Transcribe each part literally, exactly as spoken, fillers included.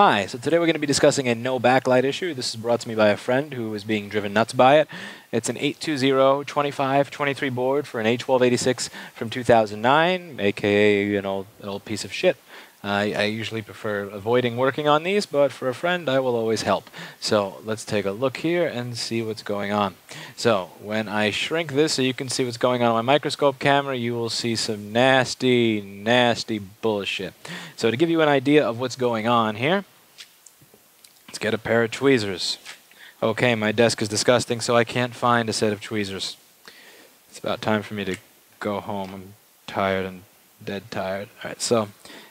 Hi, so today we're going to be discussing a no backlight issue. This is brought to me by a friend who is being driven nuts by it. It's an eight twenty twenty-five twenty-three board for an A twelve eighty-six from two thousand nine, aka an old, an old piece of shit. Uh, I usually prefer avoiding working on these, but for a friend, I will always help. So let's take a look here and see what's going on. So when I shrink this so you can see what's going on on my microscope camera, you will see some nasty, nasty bullshit. So to give you an idea of what's going on here, let's get a pair of tweezers. Okay, my desk is disgusting, so I can't find a set of tweezers. It's about time for me to go home. I'm tired and dead tired. All right, so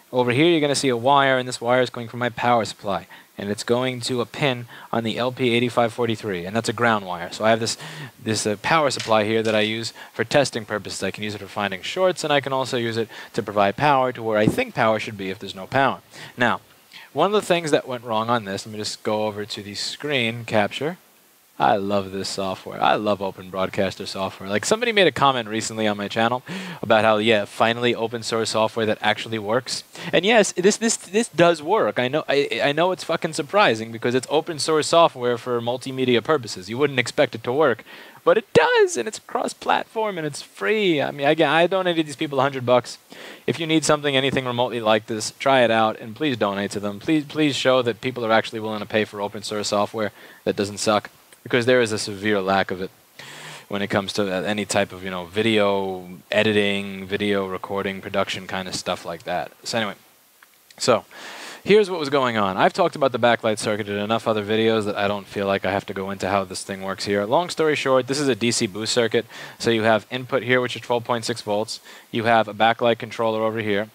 over here you're going to see a wire, and this wire is going from my power supply, and it's going to a pin on the L P eighty-five forty-three, and that's a ground wire. So I have this this uh, power supply here that I use for testing purposes. I can use it for finding shorts, and I can also use it to provide power to where I think power should be if there's no power. Now, one of the things that went wrong on this, let me just go over to the screen capture. I love this software. I love open broadcaster software. Like, somebody made a comment recently on my channel about how, yeah, finally open source software that actually works. And yes, this this this does work. I know I, I know it's fucking surprising because it's open source software for multimedia purposes. You wouldn't expect it to work, but it does, and it's cross-platform and it's free. I mean, I, I donated these people a hundred bucks. If you need something, anything remotely like this, try it out and please donate to them. Please please show that people are actually willing to pay for open source software that doesn't suck, because there is a severe lack of it when it comes to any type of, you know, video editing, video recording, production kind of stuff like that. So anyway, so here's what was going on. I've talked about the backlight circuit in enough other videos that I don't feel like I have to go into how this thing works here. Long story short, this is a D C boost circuit. So you have input here, which is twelve point six volts. You have a backlight controller over here.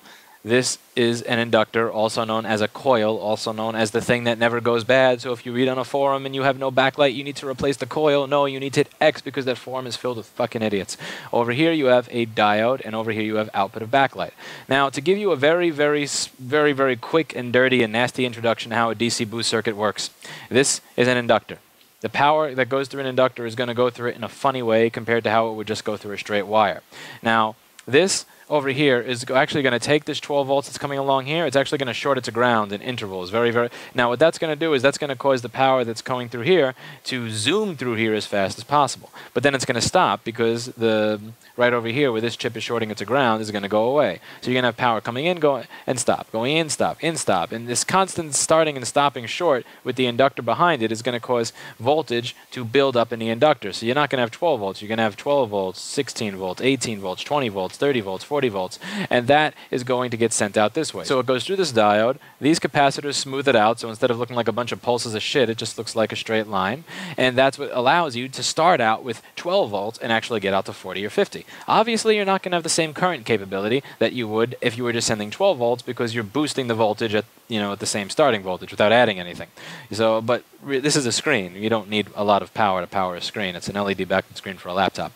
This is an inductor, also known as a coil, also known as the thing that never goes bad. So if you read on a forum and you have no backlight, you need to replace the coil. No, you need to hit X because that forum is filled with fucking idiots. Over here you have a diode, and over here you have output of backlight. Now, to give you a very, very, very, very quick and dirty and nasty introduction to how a D C boost circuit works. This is an inductor. The power that goes through an inductor is going to go through it in a funny way compared to how it would just go through a straight wire. Now, this over here is actually going to take this twelve volts that's coming along here. It's actually going to short it to ground in intervals. Very, very. Now, what that's going to do is that's going to cause the power that's going through here to zoom through here as fast as possible. But then it's going to stop because the right over here where this chip is shorting it to ground is going to go away. So you're going to have power coming in, going and stop, going in, stop, in, stop. And this constant starting and stopping short with the inductor behind it is going to cause voltage to build up in the inductor. So you're not going to have twelve volts. You're going to have twelve volts, sixteen volts, eighteen volts, twenty volts, thirty volts, forty volts, and that is going to get sent out this way. So it goes through this diode. These capacitors smooth it out, so instead of looking like a bunch of pulses of shit, it just looks like a straight line, and that's what allows you to start out with twelve volts and actually get out to forty or fifty. Obviously, you're not going to have the same current capability that you would if you were just sending twelve volts because you're boosting the voltage at, you know, at the same starting voltage without adding anything. So, but this is a screen. You don't need a lot of power to power a screen. It's an L E D backlit screen for a laptop.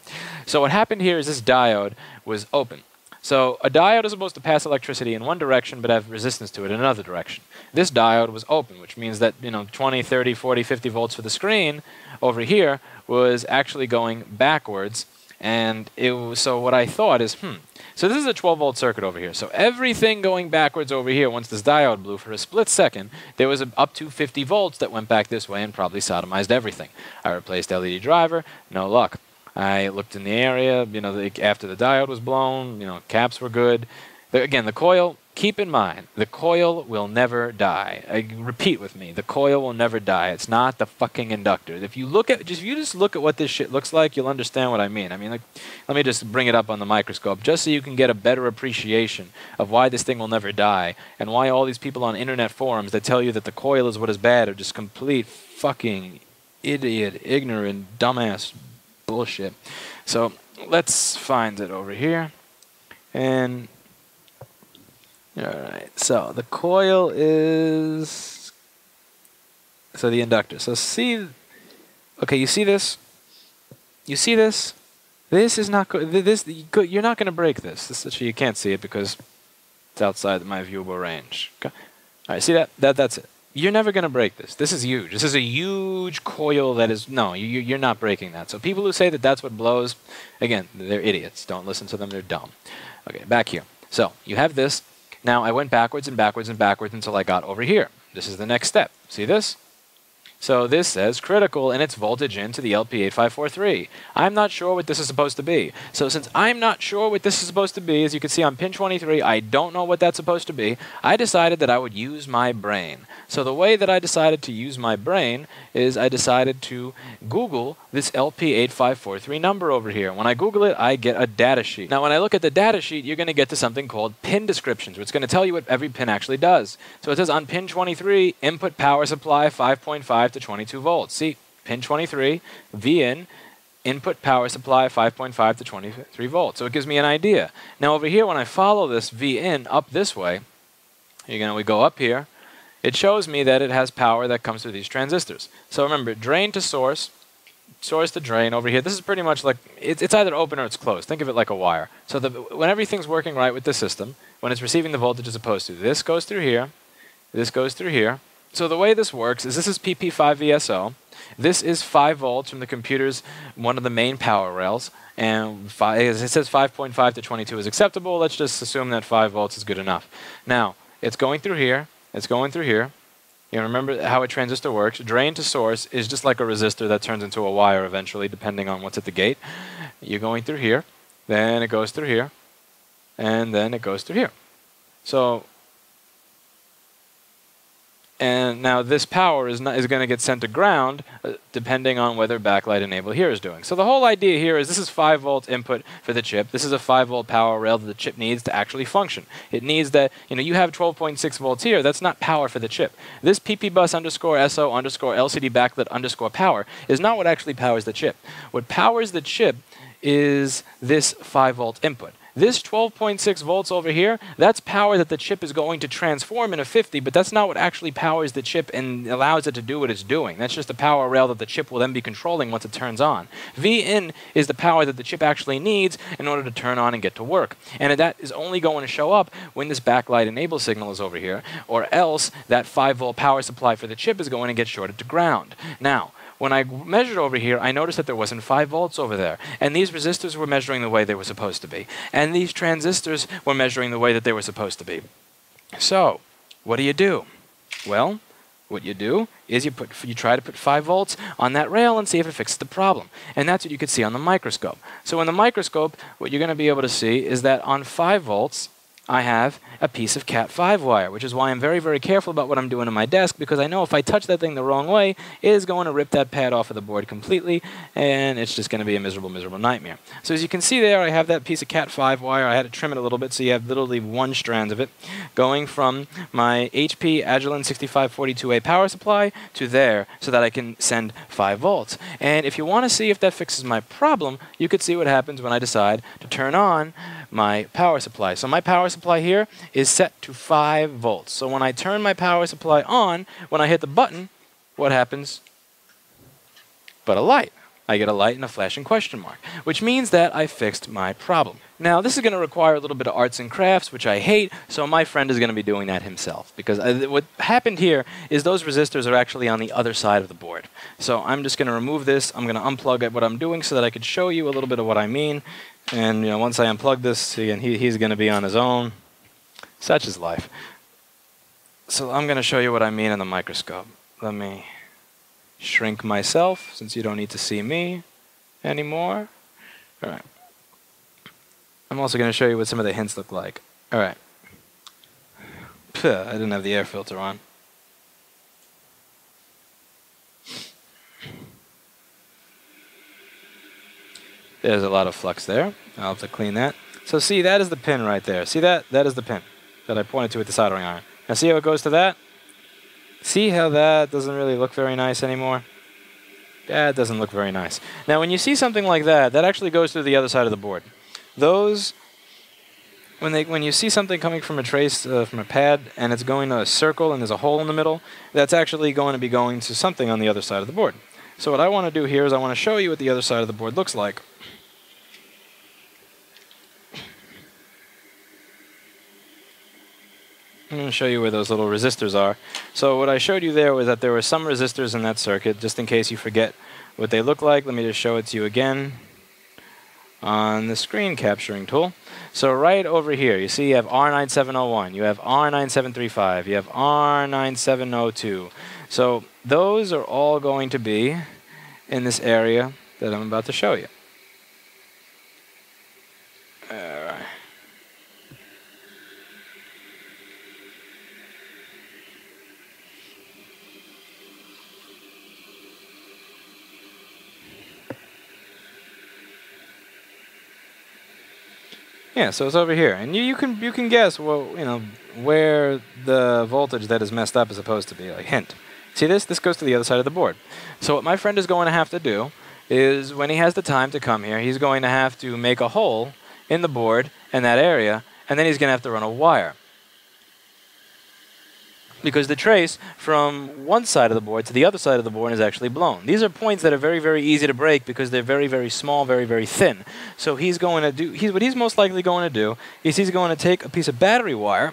So what happened here is this diode was open. So a diode is supposed to pass electricity in one direction but have resistance to it in another direction. This diode was open, which means that, you know, twenty, thirty, forty, fifty volts for the screen over here was actually going backwards. And it was, so what I thought is, hmm, so this is a twelve volt circuit over here. So everything going backwards over here, once this diode blew for a split second, there was a, up to fifty volts that went back this way and probably sodomized everything. I replaced L E D driver, no luck. I looked in the area, you know, the, after the diode was blown, you know, caps were good. The, again, the coil, keep in mind, the coil will never die. I, repeat with me, the coil will never die. It's not the fucking inductor. If you look at, just, if you just look at what this shit looks like, you'll understand what I mean. I mean, like, let me just bring it up on the microscope just so you can get a better appreciation of why this thing will never die and why all these people on internet forums that tell you that the coil is what is bad are just complete fucking idiot, ignorant, dumbass bullshit. So let's find it over here. And all right, so the coil is, so the inductor. So see, okay, you see this? You see this? This is not good. This, you're not going to break this. This actually, you can't see it because it's outside my viewable range. Okay. All right, see that? That that's it. You're never going to break this. This is huge. This is a huge coil that is, no, you, you're not breaking that. So people who say that that's what blows, again, they're idiots. Don't listen to them. They're dumb. Okay, back here. So you have this. Now, I went backwards and backwards and backwards until I got over here. This is the next step. See this? So this says critical, and it's voltage into the L P eight five four three. I'm not sure what this is supposed to be. So since I'm not sure what this is supposed to be, as you can see on pin twenty-three, I don't know what that's supposed to be. I decided that I would use my brain. So the way that I decided to use my brain is I decided to Google this L P eight five four three number over here. When I Google it, I get a data sheet. Now when I look at the data sheet, you're going to get to something called pin descriptions, which is going to tell you what every pin actually does. So it says on pin twenty-three, input power supply five point five to twenty-two volts. See, pin twenty-three, V in, input power supply five point five to twenty-three volts. So it gives me an idea. Now over here, when I follow this V in up this way, you're gonna we go up here. It shows me that it has power that comes through these transistors. So remember, drain to source, source to drain over here. This is pretty much like it's, it's either open or it's closed. Think of it like a wire. So the, when everything's working right with the system, when it's receiving the voltage as opposed to this goes through here, this goes through here. So the way this works is this is P P five V S O. This is five volts from the computer's one of the main power rails. And five, it says five point five to twenty-two is acceptable. Let's just assume that five volts is good enough. Now, it's going through here. It's going through here. You remember how a transistor works. Drain to source is just like a resistor that turns into a wire eventually, depending on what's at the gate. You're going through here. Then it goes through here. And then it goes through here. So... And now this power is, is going to get sent to ground uh, depending on whether backlight enable here is doing. So the whole idea here is this is five volt input for the chip. This is a five volt power rail that the chip needs to actually function. It needs that, you know, you have twelve point six volts here. That's not power for the chip. This ppbus underscore so underscore lcd backlit underscore power is not what actually powers the chip. What powers the chip is this five volt input. This twelve point six volts over here, that's power that the chip is going to transform into fifty, but that's not what actually powers the chip and allows it to do what it's doing. That's just the power rail that the chip will then be controlling once it turns on. V in is the power that the chip actually needs in order to turn on and get to work. And that is only going to show up when this backlight enable signal is over here, or else that five volt power supply for the chip is going to get shorted to ground. Now, when I measured over here, I noticed that there wasn't five volts over there. And these resistors were measuring the way they were supposed to be. And these transistors were measuring the way that they were supposed to be. So, what do you do? Well, what you do is you, put, you try to put five volts on that rail and see if it fixes the problem. And that's what you could see on the microscope. So in the microscope, what you're going to be able to see is that on five volts, I have a piece of cat five wire, which is why I'm very, very careful about what I'm doing on my desk, because I know if I touch that thing the wrong way, it is going to rip that pad off of the board completely, and it's just going to be a miserable, miserable nightmare. So as you can see there, I have that piece of cat five wire. I had to trim it a little bit, so you have literally one strand of it going from my H P Agilent sixty-five forty-two A power supply to there so that I can send five volts. And if you want to see if that fixes my problem, you could see what happens when I decide to turn on my power supply. So my power supply here is set to five volts. So when I turn my power supply on, when I hit the button, what happens? But a light. I get a light and a flashing question mark, which means that I fixed my problem. Now, this is going to require a little bit of arts and crafts, which I hate, so my friend is going to be doing that himself, because I, what happened here is those resistors are actually on the other side of the board. So I'm just going to remove this. I'm going to unplug what I'm doing so that I could show you a little bit of what I mean. And you know, once I unplug this, again, he, he's going to be on his own. Such is life. So I'm going to show you what I mean in the microscope. Let me shrink myself, since you don't need to see me anymore. All right. I'm also going to show you what some of the hints look like. All right. Pugh, I didn't have the air filter on. There's a lot of flux there. I'll have to clean that. So see, that is the pin right there. See that? That is the pin that I pointed to with the soldering iron. Now see how it goes to that? See how that doesn't really look very nice anymore? That doesn't look very nice. Now when you see something like that, that actually goes through the other side of the board. Those, when, they, when you see something coming from a trace, uh, from a pad, and it's going to a circle and there's a hole in the middle, that's actually going to be going to something on the other side of the board. So what I want to do here is I want to show you what the other side of the board looks like. I'm going to show you where those little resistors are. So what I showed you there was that there were some resistors in that circuit, just in case you forget what they look like. Let me just show it to you again. on the screen capturing tool. So right over here, you see you have R nine seven oh one, you have R nine seven three five, you have R nine seven oh two. So those are all going to be in this area that I'm about to show you. All right. Yeah, so it's over here, and you, you can you can guess well you know where the voltage that is messed up is supposed to be. Like hint, see this? This goes to the other side of the board. So what my friend is going to have to do is when he has the time to come here, he's going to have to make a hole in the board in that area, and then he's going to have to run a wire because the trace from one side of the board to the other side of the board is actually blown. These are points that are very, very easy to break because they're very, very small, very, very thin. So he's going to do, he's, what he's most likely going to do is he's going to take a piece of battery wire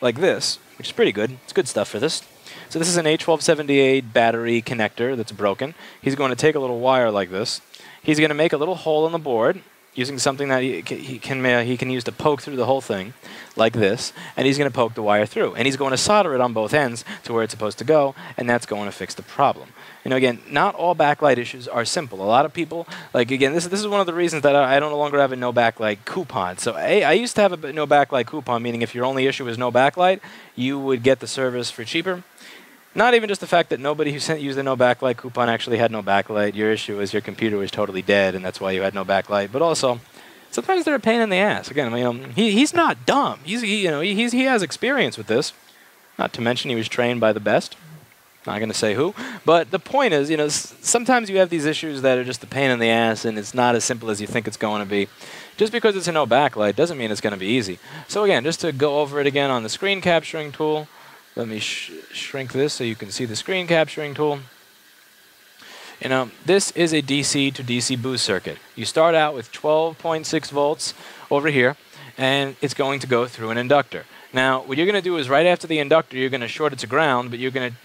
like this, which is pretty good. It's good stuff for this. So this is an A twelve seventy-eight battery connector that's broken. He's going to take a little wire like this. He's going to make a little hole in the board using something that he can, he can, uh, he can use to poke through the whole thing, like this, and he's going to poke the wire through. And he's going to solder it on both ends to where it's supposed to go, and that's going to fix the problem. You know, again, not all backlight issues are simple. A lot of people, like, again, this, this is one of the reasons that I, I don't no longer have a no backlight coupon. So I, I used to have a no backlight coupon, meaning if your only issue is no backlight, you would get the service for cheaper. Not even just the fact that nobody who sent you the no backlight coupon actually had no backlight. Your issue is your computer was totally dead, and that's why you had no backlight. But also, sometimes they're a pain in the ass. Again, you know, he, he's not dumb. He's, he, you know, he's, he has experience with this. Not to mention he was trained by the best. Not going to say who. But the point is, you know, s sometimes you have these issues that are just a pain in the ass, and it's not as simple as you think it's going to be. Just because it's a no backlight doesn't mean it's going to be easy. So again, just to go over it again on the screen capturing tool. Let me sh shrink this so you can see the screen capturing tool. You know, this is a D C to D C boost circuit. You start out with twelve point six volts over here, and it's going to go through an inductor. Now, what you're going to do is right after the inductor, you're going to short it to ground, but you're going to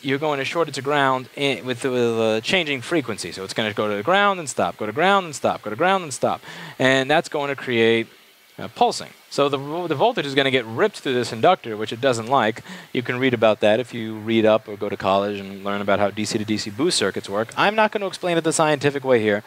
you're going to short it to ground in, with the uh, changing frequency. So it's going to go to the ground and stop, go to ground and stop, go to ground and stop, and that's going to create Uh, pulsing. So the, the voltage is going to get ripped through this inductor, which it doesn't like. You can read about that if you read up or go to college and learn about how D C to D C boost circuits work. I'm not going to explain it the scientific way here.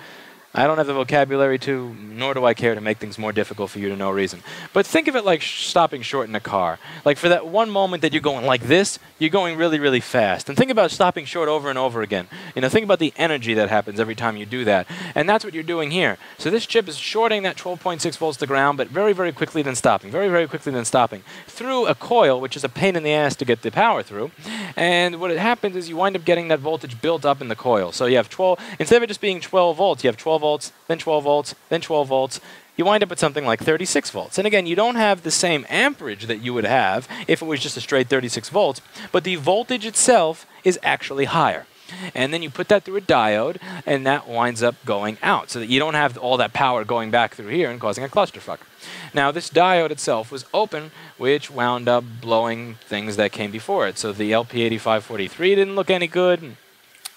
I don't have the vocabulary to, nor do I care to make things more difficult for you to no reason. But think of it like sh stopping short in a car. Like for that one moment that you're going like this, you're going really, really fast. And think about stopping short over and over again. You know, think about the energy that happens every time you do that. And that's what you're doing here. So this chip is shorting that twelve point six volts to ground, but very, very quickly then stopping, very, very quickly then stopping, through a coil, which is a pain in the ass to get the power through. And what it happens is you wind up getting that voltage built up in the coil. So you have twelve, instead of it just being twelve volts, you have twelve volts, then twelve volts, then twelve volts. You wind up with something like thirty-six volts. And again, you don't have the same amperage that you would have if it was just a straight thirty-six volts, but the voltage itself is actually higher. And then you put that through a diode, and that winds up going out so that you don't have all that power going back through here and causing a clusterfuck. Now, this diode itself was open, which wound up blowing things that came before it. So the L P eight five four three didn't look any good.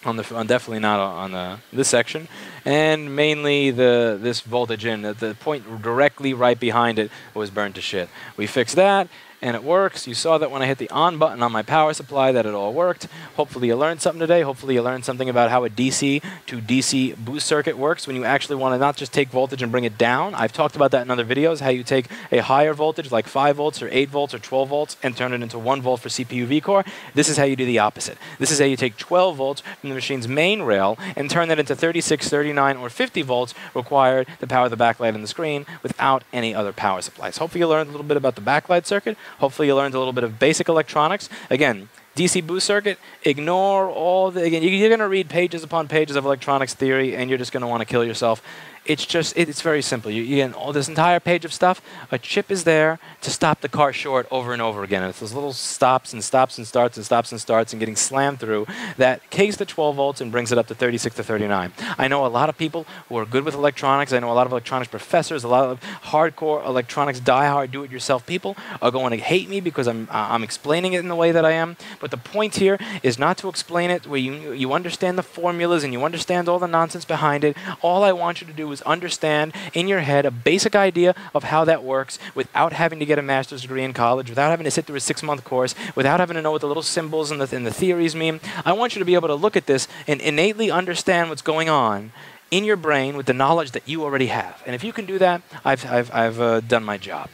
On the, on definitely not on the, this section, and mainly the this voltage in at the point directly right behind it was burned to shit. We fixed that, and it works. You saw that when I hit the on button on my power supply that it all worked. Hopefully you learned something today. Hopefully you learned something about how a D C to D C boost circuit works when you actually want to not just take voltage and bring it down. I've talked about that in other videos, how you take a higher voltage like five volts or eight volts or twelve volts and turn it into one volt for C P U vCore. This is how you do the opposite. This is how you take twelve volts from the machine's main rail and turn that into thirty-six, thirty-nine, or fifty volts required to power the backlight on the screen without any other power supplies. Hopefully you learned a little bit about the backlight circuit. Hopefully you learned a little bit of basic electronics. Again, D C boost circuit, ignore all the, again, you're going to read pages upon pages of electronics theory and you're just going to want to kill yourself. It's just, it's very simple. You, you get all this entire page of stuff. A chip is there to stop the car short over and over again. And it's those little stops and stops and starts and stops and starts and getting slammed through that takes the twelve volts and brings it up to thirty-six to thirty-nine. I know a lot of people who are good with electronics. I know a lot of electronics professors, a lot of hardcore electronics diehard do-it-yourself people are going to hate me because I'm, uh, I'm explaining it in the way that I am. But the point here is not to explain it where you, you understand the formulas and you understand all the nonsense behind it. All I want you to do is is understand in your head a basic idea of how that works without having to get a master's degree in college, without having to sit through a six-month course, without having to know what the little symbols and the, and the theories mean. I want you to be able to look at this and innately understand what's going on in your brain with the knowledge that you already have. And if you can do that, I've, I've, I've uh, done my job.